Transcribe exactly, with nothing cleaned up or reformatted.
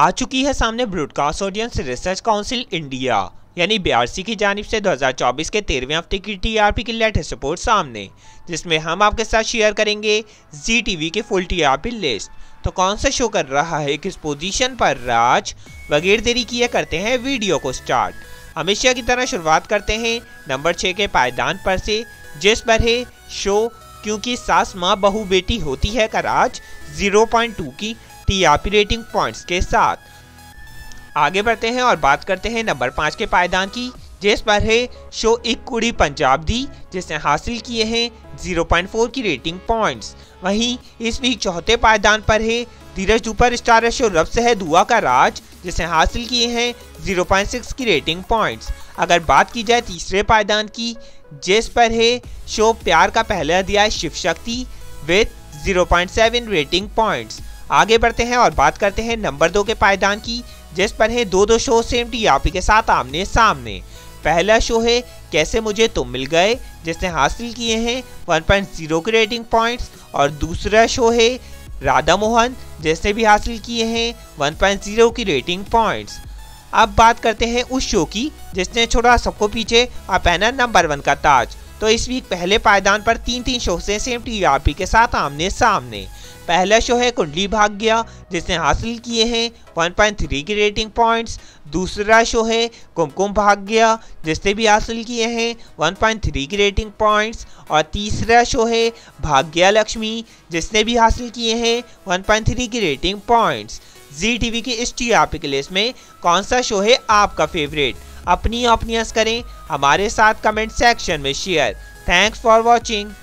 आ चुकी है सामने broadcast audience research council India यानी बीआरसी की जानिब से दो हज़ार चौबीस के तेरहवें हफ्ते की टीआरपी की लेटेस्ट रिपोर्ट सामने, जिसमें हम आपके साथ शेयर करेंगे जीटीवी के फुल टीआरपी लिस्ट। तो कौन सा शो कर रहा है, किस पोजीशन पर राज। बगैर देरी किए करते हैं वीडियो को स्टार्ट। हमेशा की तरह शुरुआत करते हैं नंबर छः के पायदान पर से, जिस पर है शो क्योंकि सास माँ बहु बेटी होती है का राज ज़ीरो पॉइंट टू की टीआरपी रेटिंग पॉइंट्स के साथ। आगे बढ़ते हैं और बात करते हैं नंबर पाँच के पायदान की, जिस पर है शो एक कुड़ी पंजाब दी, जिसने हासिल किए हैं ज़ीरो पॉइंट फोर की रेटिंग पॉइंट्स। वहीं इस वीक चौथे पायदान पर है धीरज सुपर स्टार शो रब से है दुआ का राज, जिसने हासिल किए हैं ज़ीरो पॉइंट सिक्स की रेटिंग पॉइंट्स। अगर बात की जाए तीसरे पायदान की, जिस पर है शो प्यार का पहला दिया Shiv Shakti with zero point seven rating points. आगे बढ़ते हैं और बात करते हैं नंबर दो के पायदान की, जिस पर है दो दो शो सेम टीआरपी के साथ आमने सामने। पहला शो है कैसे मुझे तुम मिल गए, जिसने हासिल किए हैं वन पॉइंट ज़ीरो की रेटिंग पॉइंट्स, और दूसरा शो है राधा मोहन, जिसने भी हासिल किए हैं वन पॉइंट ज़ीरो की रेटिंग पॉइंट्स। अब बात करते हैं उस शो की जिसने छोड़ा सबको पीछे और पहना नंबर वन का ताज। तो इस वीक पहले पायदान पर तीन तीन शो से सेम टीआरपी के साथ आमने सामने। पहला शो है कुंडली भाग्या, जिसने हासिल किए हैं वन पॉइंट थ्री की रेटिंग पॉइंट्स। दूसरा शो है कुमकुम भाग्या, जिसने भी हासिल किए हैं वन पॉइंट थ्री की रेटिंग पॉइंट्स। और तीसरा शो है भाग्यालक्ष्मी, जिसने भी हासिल किए हैं वन पॉइंट थ्री की rating points. Zee T V की इस टीआरपी की लिस्ट में कौन सा शो है आपका फेवरेट? अपनी ओपिनियंस करें हमारे साथ कमेंट सेक्शन में शेयर। Thanks for watching.